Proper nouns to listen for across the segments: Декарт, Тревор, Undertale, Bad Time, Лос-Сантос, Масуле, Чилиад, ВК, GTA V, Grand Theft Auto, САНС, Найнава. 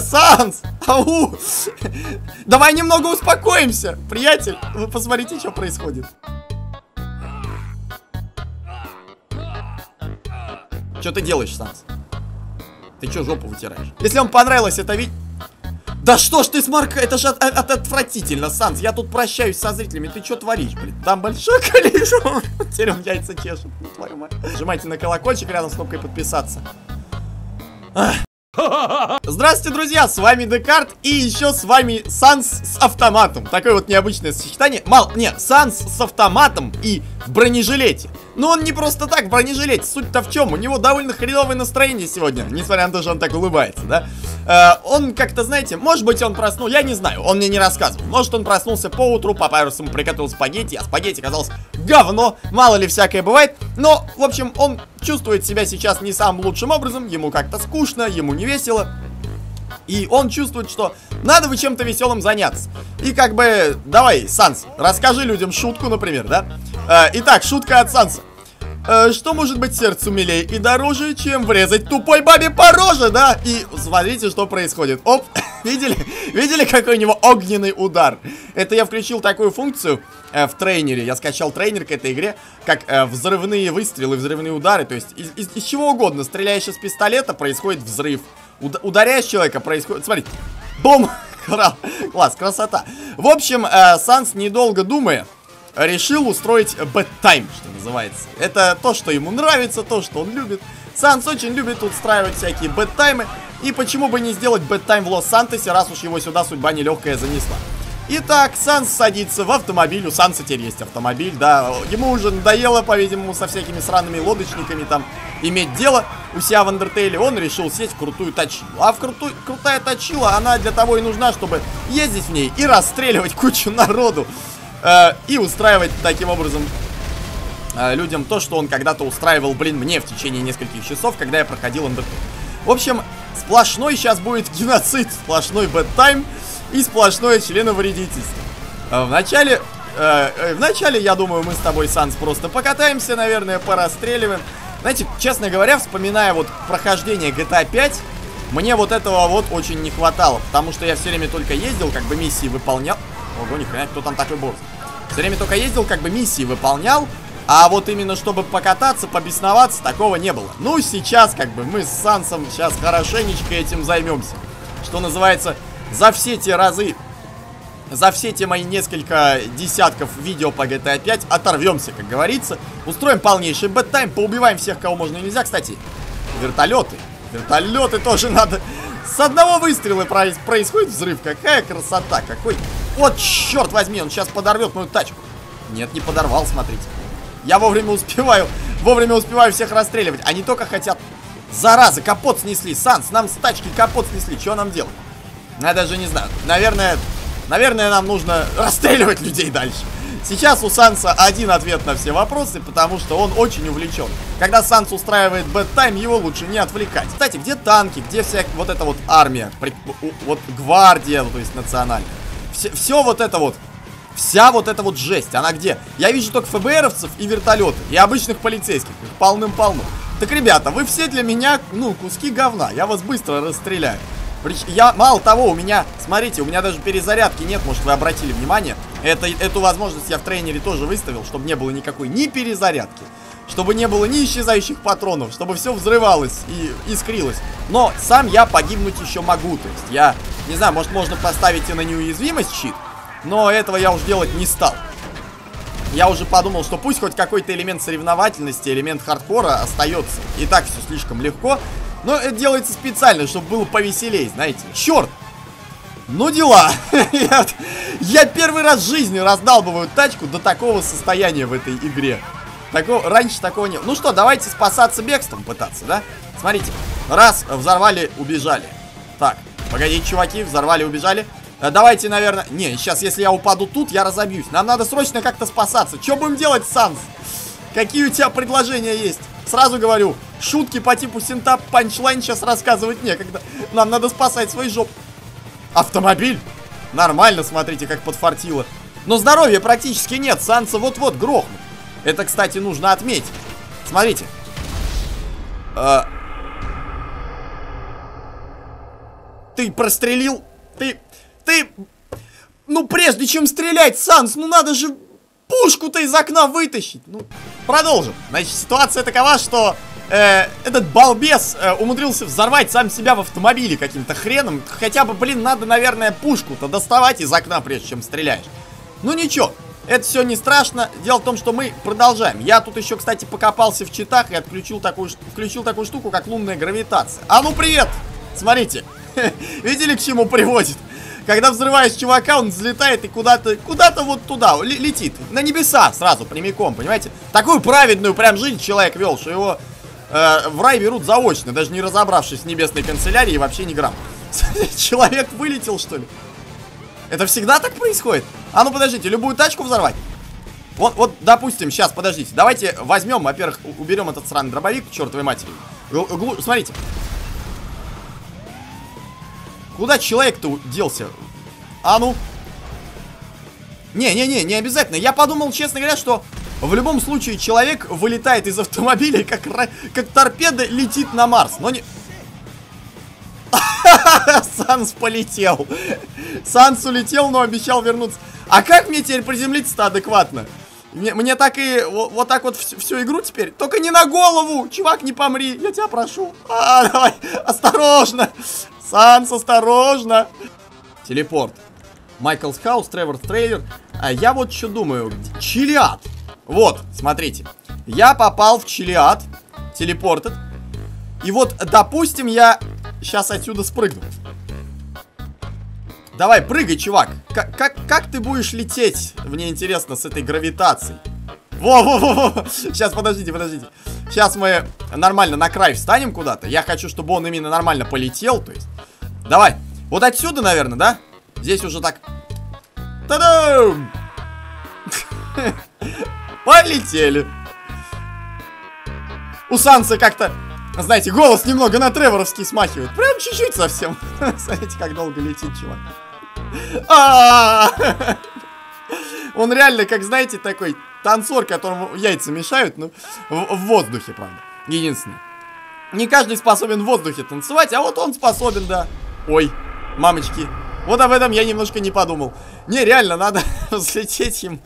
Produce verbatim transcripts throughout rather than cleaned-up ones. Санс! Ау! Давай немного успокоимся, приятель. Вы посмотрите, что происходит. Что ты делаешь, Санс? Ты что, жопу вытираешь? Если вам понравилось это видео... Да что ж ты смарка, это же от, от, отвратительно, Санс. Я тут прощаюсь со зрителями. Ты что творишь, блин? Там большой количество. Теперь он яйца чешет. Ну, твою мать. Нажимайте на колокольчик рядом с кнопкой подписаться. Здравствуйте, друзья, с вами Декарт и еще с вами Санс с автоматом. Такое вот необычное сочетание. Мало, нет, Санс с автоматом и в бронежилете. Но он не просто так в бронежилете. Суть-то в чем? У него довольно хреновое настроение сегодня. Несмотря на то, что он так улыбается, да? Э, он как-то, знаете, может быть он проснулся, я не знаю, он мне не рассказывал. Может он проснулся поутру, по парусам приготовил спагетти, а спагетти оказалось говно. Мало ли всякое бывает. Но, в общем, он чувствует себя сейчас не самым лучшим образом. Ему как-то скучно, ему не весело. И он чувствует, что надо бы чем-то веселым заняться. И как бы, давай, Санс, расскажи людям шутку, например, да? Э, итак, шутка от Санса. Э, что может быть сердцу милее и дороже, чем врезать тупой бабе по роже, да? И смотрите, что происходит. Оп, видели? Видели, какой у него огненный удар? Это я включил такую функцию э, в трейнере. Я скачал трейнер к этой игре, как э, взрывные выстрелы, взрывные удары. То есть из, из, из чего угодно, стреляешь из пистолета, происходит взрыв. Ударяешь человека, происходит... Смотрите. Бум! Класс, красота. В общем, э, Санс, недолго думая, решил устроить бэд тайм, что называется. Это то, что ему нравится, то, что он любит. Санс очень любит устраивать всякие бэд таймы. И почему бы не сделать бэд тайм в Лос-Сантосе, раз уж его сюда судьба нелегкая занесла. Итак, Санс садится в автомобиль. У Санса теперь есть автомобиль, да. Ему уже надоело, по-видимому, со всякими сраными лодочниками там иметь дело. У себя в Undertale он решил сесть в крутую тачилу. А в крутую, крутая тачила, она для того и нужна, чтобы ездить в ней и расстреливать кучу народу. Э, и устраивать таким образом э, людям то, что он когда-то устраивал, блин, мне в течение нескольких часов, когда я проходил Undertale. В общем, сплошной сейчас будет геноцид, сплошной бэд тайм и сплошное членовредительство. Вначале, э, вначале, я думаю, мы с тобой, Санс, просто покатаемся, наверное, порастреливаем. Знаете, честно говоря, вспоминая вот прохождение джи ти эй пять, мне вот этого вот очень не хватало, потому что я все время только ездил, как бы миссии выполнял. Ого, ни хрена, кто там такой борз? Все время только ездил, как бы миссии выполнял, а вот именно чтобы покататься, побесноваться, такого не было. Ну, сейчас, как бы, мы с Сансом сейчас хорошенечко этим займемся. Что называется, за все те разы, за все те мои несколько десятков видео по джи ти эй пять оторвемся, как говорится. Устроим полнейший бэд тайм, поубиваем всех, кого можно и нельзя. Кстати, вертолеты, вертолеты тоже надо. С одного выстрела происходит взрыв. Какая красота, какой... Вот черт возьми, он сейчас подорвет мою тачку. Нет, не подорвал, смотрите. Я вовремя успеваю, вовремя успеваю всех расстреливать. Они только хотят... Заразы, капот снесли, Санс, нам с тачки капот снесли. Что нам делать? Я даже не знаю. Наверное, наверное, нам нужно расстреливать людей дальше. Сейчас у Санса один ответ на все вопросы, потому что он очень увлечен. Когда Санс устраивает бэд тайм, его лучше не отвлекать. Кстати, где танки, где вся вот эта вот армия, вот гвардия, то есть национальная. Все, все вот это вот, вся вот эта вот жесть, она где? Я вижу только эф бэ эровцев и вертолеты, и обычных полицейских, их полным-полно. Так, ребята, вы все для меня, ну, куски говна, я вас быстро расстреляю. Я, мало того, у меня, смотрите, у меня даже перезарядки нет, может, вы обратили внимание. Это, эту возможность я в тренере тоже выставил, чтобы не было никакой ни перезарядки, чтобы не было ни исчезающих патронов, чтобы все взрывалось и искрилось. Но сам я погибнуть еще могу, то есть я, не знаю, может, можно поставить и на неуязвимость щит, но этого я уж делать не стал. Я уже подумал, что пусть хоть какой-то элемент соревновательности, элемент хардкора остается. И так все слишком легко. Но это делается специально, чтобы было повеселее, знаете. Черт! Ну дела! я, я первый раз в жизни раздалбываю тачку до такого состояния в этой игре. Такого, раньше такого не было. Ну что, давайте спасаться бегством пытаться, да? Смотрите. Раз, взорвали, убежали. Так, погоди, чуваки, взорвали, убежали. Давайте, наверное... Не, сейчас, если я упаду тут, я разобьюсь. Нам надо срочно как-то спасаться. Что будем делать, Санс? Какие у тебя предложения есть? Сразу говорю, шутки по типу синта, панчлайн сейчас рассказывать некогда. Нам надо спасать свой жоп. Автомобиль? Нормально, смотрите, как подфартило. Но здоровья практически нет, Санса вот-вот грохнут. Это, кстати, нужно отметить. Смотрите. Э... Ты прострелил? Ты... Ты... Ну, прежде чем стрелять, Санс, ну надо же пушку-то из окна вытащить. Ну, продолжим. Значит, ситуация такова, что э, этот балбес э, умудрился взорвать сам себя в автомобиле каким-то хреном. Хотя бы, блин, надо, наверное, пушку-то доставать из окна, прежде чем стреляешь. Ну, ничего. Это все не страшно. Дело в том, что мы продолжаем. Я тут еще, кстати, покопался в читах и отключил такую, включил такую штуку, как лунная гравитация. А ну, привет! Смотрите. Видели, к чему приводит? Когда взрываешь чувака, он взлетает и куда-то, куда-то вот туда летит. На небеса сразу, прямиком, понимаете? Такую праведную прям жизнь человек вел, что его э, в рай берут заочно, даже не разобравшись в небесной канцелярии и вообще не грамм. Человек вылетел, что ли? Это всегда так происходит? А ну подождите, любую тачку взорвать? Вот, вот, допустим, сейчас, подождите. Давайте возьмем, во-первых, уберем этот сраный дробовик, чертовой матери. Гл- гл- смотрите. Куда человек-то делся? А ну. Не-не-не, не обязательно. Я подумал, честно говоря, что в любом случае человек вылетает из автомобиля и как, как торпеда летит на Марс. Но не... Санс полетел. Санс улетел, но обещал вернуться. А как мне теперь приземлиться-то адекватно? Мне, мне так и вот, вот так вот всю, всю игру теперь. Только не на голову! Чувак, не помри! Я тебя прошу. А, давай, осторожно! Санс, осторожно! Телепорт. Майклс Хаус, Тревор Трейлер. А я вот что думаю. Чилиад. Вот, смотрите. Я попал в Чилиад. Телепортед. И вот, допустим, я сейчас отсюда спрыгну. Давай, прыгай, чувак. Как, как, как ты будешь лететь? Мне интересно, с этой гравитацией. Во-во-во-во! Сейчас, подождите, подождите. Сейчас мы нормально на край встанем куда-то. Я хочу, чтобы он именно нормально полетел, то есть. Давай. Вот отсюда, наверное, да? Здесь уже так. Та-дам! Полетели. У Санса как-то, знаете, голос немного на треворовский смахивает. Прям чуть-чуть совсем. Смотрите, как долго летит чувак. Он реально, как, знаете, такой танцор, которому яйца мешают, ну, в, в воздухе, правда. Единственное. Не каждый способен в воздухе танцевать, а вот он способен, да. Ой, мамочки. Вот об этом я немножко не подумал. Не, реально, надо взлететь им.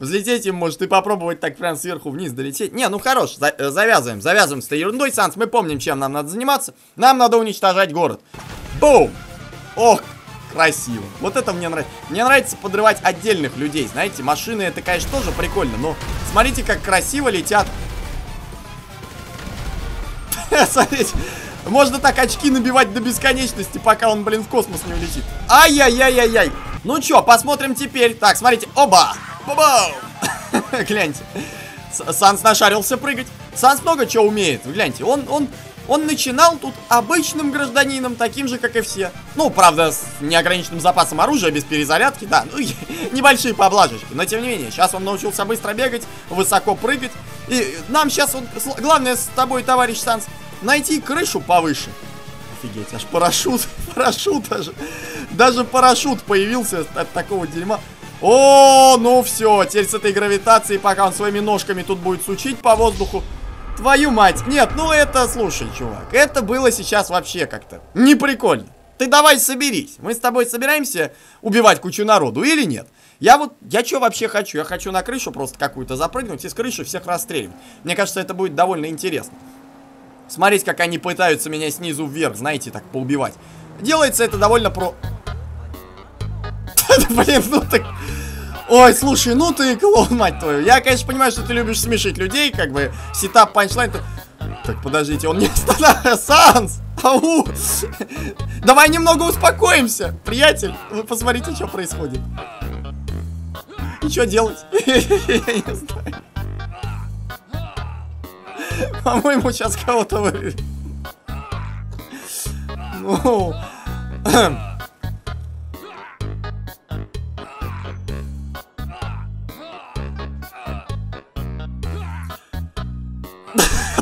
Взлететь им, может, и попробовать так прям сверху вниз долететь. Не, ну хорош, за завязываем, завязываем с этой ерундой, Санс. Мы помним, чем нам надо заниматься. Нам надо уничтожать город. Бум! Ох, красиво. Вот это мне нравится. Мне нравится подрывать отдельных людей, знаете. Машины, это, конечно, тоже прикольно, но смотрите, как красиво летят. Смотрите, можно так очки набивать до бесконечности, пока он, блин, в космос не улетит. Ай-яй-яй-яй-яй. Ну чё, посмотрим теперь. Так, смотрите, оба! Ба-бау! Гляньте, Санс нашарился прыгать. Санс много чего умеет. Гляньте, он, он, он начинал тут обычным гражданином, таким же, как и все. Ну, правда, с неограниченным запасом оружия, без перезарядки, да. Ну, небольшие поблажечки, но тем не менее. Сейчас он научился быстро бегать, высоко прыгать. И нам сейчас, он, главное с тобой, товарищ Санс, найти крышу повыше. Офигеть, аж парашют, парашют даже. Даже парашют появился от такого дерьма. О, ну все, теперь с этой гравитацией, пока он своими ножками тут будет сучить по воздуху. Твою мать, нет, ну это, слушай, чувак, это было сейчас вообще как-то не прикольно. Ты давай соберись, мы с тобой собираемся убивать кучу народу или нет? Я вот, я что вообще хочу? Я хочу на крышу просто какую-то запрыгнуть и с крыши всех расстреливать. Мне кажется, это будет довольно интересно. Смотреть, как они пытаются меня снизу вверх, знаете, так поубивать. Делается это довольно про... Блин, ну ты... Ой, слушай, ну ты клоун, мать твою. Я, конечно, понимаю, что ты любишь смешить людей, как бы, сетап, панчлайн. Ты... Так, подождите, он не останавливается. Санс! Ау! Давай немного успокоимся, приятель. Вы посмотрите, что происходит. И что делать? Я не знаю. По-моему, сейчас кого-то вырвет. Ну...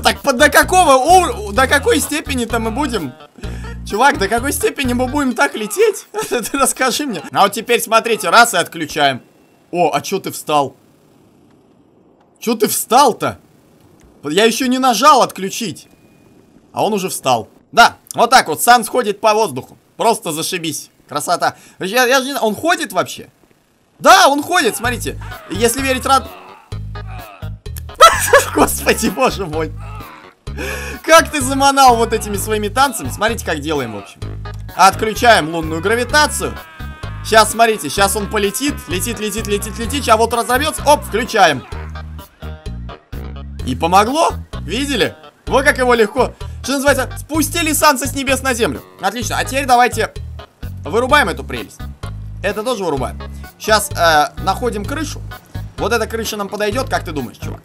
Так до какого, до какой степени-то мы будем? Чувак, до какой степени мы будем так лететь? Ты расскажи мне. А вот теперь смотрите, раз и отключаем. О, а чё ты встал? Чё ты встал-то? Я еще не нажал отключить. А он уже встал. Да, вот так вот, Санс ходит по воздуху. Просто зашибись. Красота. Я, я же не... Он ходит вообще? Да, он ходит, смотрите. Если верить рад... Господи, боже мой. Как ты заманал вот этими своими танцами. Смотрите, как делаем, в общем. Отключаем лунную гравитацию. Сейчас, смотрите, сейчас он полетит. Летит, летит, летит, летит. А вот разорвется. Оп, включаем. И помогло. Видели? Вот как его легко. Что называется, спустили САНСа с небес на землю. Отлично, а теперь давайте вырубаем эту прелесть. Это тоже вырубаем. Сейчас э, находим крышу. Вот эта крыша нам подойдет, как ты думаешь, чувак?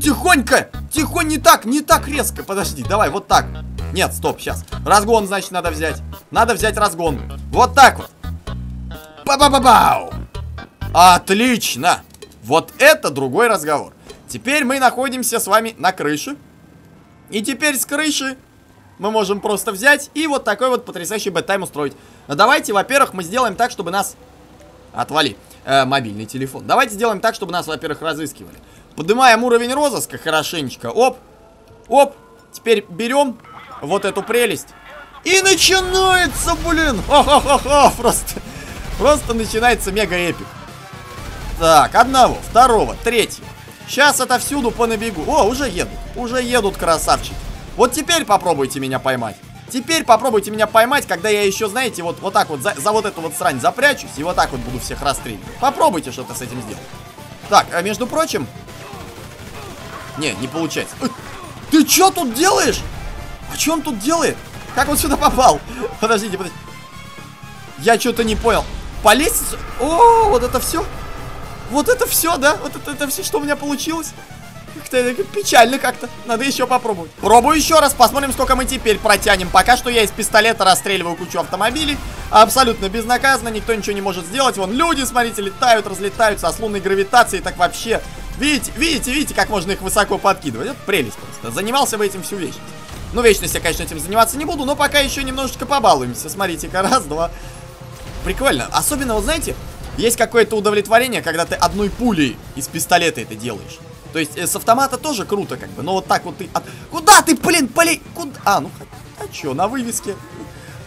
Тихонько, тихонько, не так, не так резко. Подожди, давай, вот так. Нет, стоп, сейчас. Разгон, значит, надо взять. Надо взять разгон. Вот так вот. Ба-ба-ба-бау. Отлично. Вот это другой разговор. Теперь мы находимся с вами на крыше. И теперь с крыши мы можем просто взять и вот такой вот потрясающий бэд тайм устроить. Давайте, во-первых, мы сделаем так, чтобы нас... Отвали. Э, мобильный телефон. Давайте сделаем так, чтобы нас, во-первых, разыскивали. Поднимаем уровень розыска хорошенечко. Оп. Оп. Теперь берем вот эту прелесть. И начинается, блин. Хо-хо-хо-хо. Просто, просто начинается мега-эпик. Так, одного, второго, третьего. Сейчас отовсюду понабегу. О, уже едут. Уже едут, красавчики. Вот теперь попробуйте меня поймать. Теперь попробуйте меня поймать, когда я еще, знаете, вот, вот так вот за, за вот эту вот срань запрячусь. И вот так вот буду всех расстреливать. Попробуйте что-то с этим сделать. Так, а между прочим... Не, не получается. Э, ты что тут делаешь? А что он тут делает? Как он сюда попал? Подождите, подождите. Я что-то не понял. По лестнице? О, вот это все? Вот это все, да? Вот это, это все, что у меня получилось. Как-то печально как-то. Надо еще попробовать. Пробую еще раз. Посмотрим, сколько мы теперь протянем. Пока что я из пистолета расстреливаю кучу автомобилей. Абсолютно безнаказанно. Никто ничего не может сделать. Вон люди, смотрите, летают, разлетаются. А с лунной гравитацией так вообще... Видите, видите, видите, как можно их высоко подкидывать. Это прелесть просто. Занимался бы этим всю вечность. Ну, вечность я, конечно, этим заниматься не буду. Но пока еще немножечко побалуемся. Смотрите-ка, раз, два. Прикольно. Особенно, вот знаете... Есть какое-то удовлетворение, когда ты одной пулей из пистолета это делаешь. То есть э, с автомата тоже круто, как бы. Но вот так вот ты... От... Куда ты, блин, полей? Куда? А, ну, а чё, на вывеске?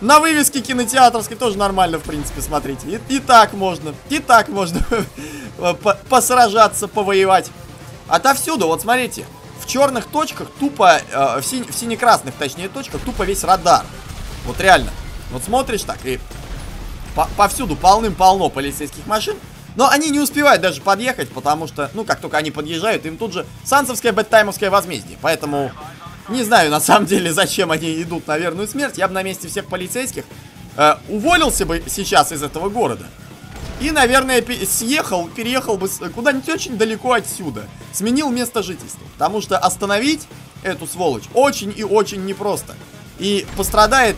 На вывеске кинотеатрской тоже нормально, в принципе, смотрите. И, и так можно, и так можно посражаться, повоевать. Отовсюду, вот смотрите, в черных точках тупо, э, в, син... в сине-красных, точнее, точках тупо весь радар. Вот реально. Вот смотришь так и... Повсюду полным-полно полицейских машин. Но они не успевают даже подъехать, потому что, ну, как только они подъезжают, им тут же сансовское бэд таймовское возмездие. Поэтому не знаю, на самом деле, зачем они идут на верную смерть. Я бы на месте всех полицейских э, уволился бы сейчас из этого города. И, наверное, съехал, переехал бы куда-нибудь очень далеко отсюда. Сменил место жительства. Потому что остановить эту сволочь очень и очень непросто. И пострадает...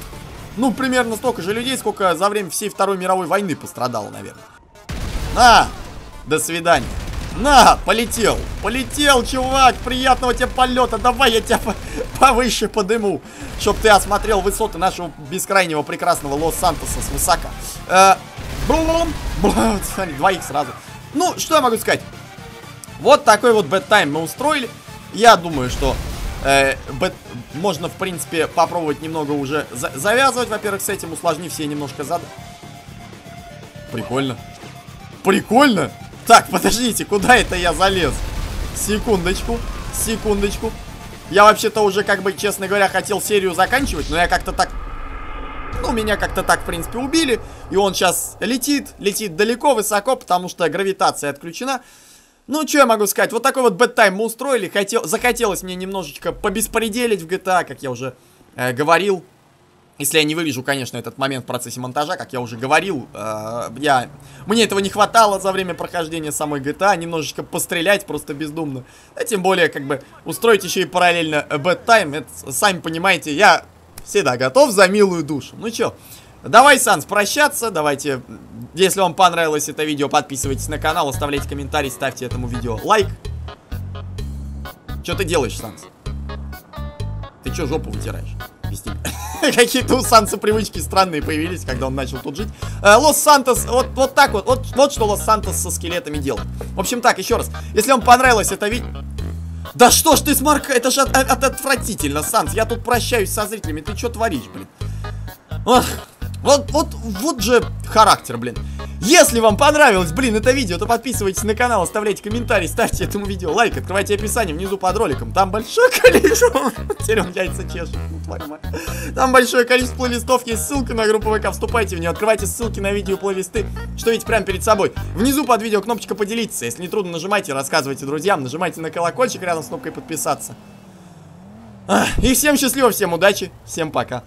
Ну, примерно столько же людей, сколько за время всей Второй мировой войны пострадало, наверное. На! До свидания. На! Полетел! Полетел, чувак! Приятного тебе полета! Давай я тебя повыше подыму, чтоб ты осмотрел высоты нашего бескрайнего прекрасного Лос-Сантоса с высока. Э, блум, блум, двоих сразу. Ну, что я могу сказать? Вот такой вот бэд тайм мы устроили. Я думаю, что... Э, бэт, можно, в принципе, попробовать немного уже за завязывать, во-первых, с этим, усложнив себе немножко задание. Прикольно. Прикольно? Так, подождите, куда это я залез? Секундочку, секундочку. Я вообще-то уже, как бы, честно говоря, хотел серию заканчивать, но я как-то так... Ну, меня как-то так, в принципе, убили. И он сейчас летит, летит далеко, высоко, потому что гравитация отключена. Ну, что я могу сказать, вот такой вот бэд тайм мы устроили, хотел, захотелось мне немножечко побеспределить в джи ти эй, как я уже э, говорил, если я не вырежу, конечно, этот момент в процессе монтажа, как я уже говорил, э, я, мне этого не хватало за время прохождения самой джи ти эй, немножечко пострелять просто бездумно, а тем более, как бы, устроить еще и параллельно бэд тайм, это, сами понимаете, я всегда готов за милую душу, ну чё. Давай, Санс, прощаться, давайте, если вам понравилось это видео, подписывайтесь на канал, оставляйте комментарий, ставьте этому видео лайк. Чё ты делаешь, Санс? Ты чё жопу вытираешь? Объясни. Какие-то у Санса привычки странные появились, когда он начал тут жить. Лос-Сантос, вот, вот так вот, вот, вот что Лос-Сантос со скелетами делает. В общем так, еще раз, если вам понравилось это видео... Да что ж ты, Смарк, это же от, от, отвратительно, Санс, я тут прощаюсь со зрителями, ты чё творишь, блин? Ох... Вот, вот, вот же характер, блин. Если вам понравилось, блин, это видео, то подписывайтесь на канал, оставляйте комментарий, ставьте этому видео лайк, открывайте описание внизу под роликом. Там большое количество... Теперь он яйца чешет. Там большое количество плейлистов, есть ссылка на группу ВК, вступайте в нее, открывайте ссылки на видео плейлисты, что видите прямо перед собой. Внизу под видео кнопочка поделиться, если не трудно, нажимайте, рассказывайте друзьям, нажимайте на колокольчик рядом с кнопкой подписаться. И всем счастливо, всем удачи, всем пока.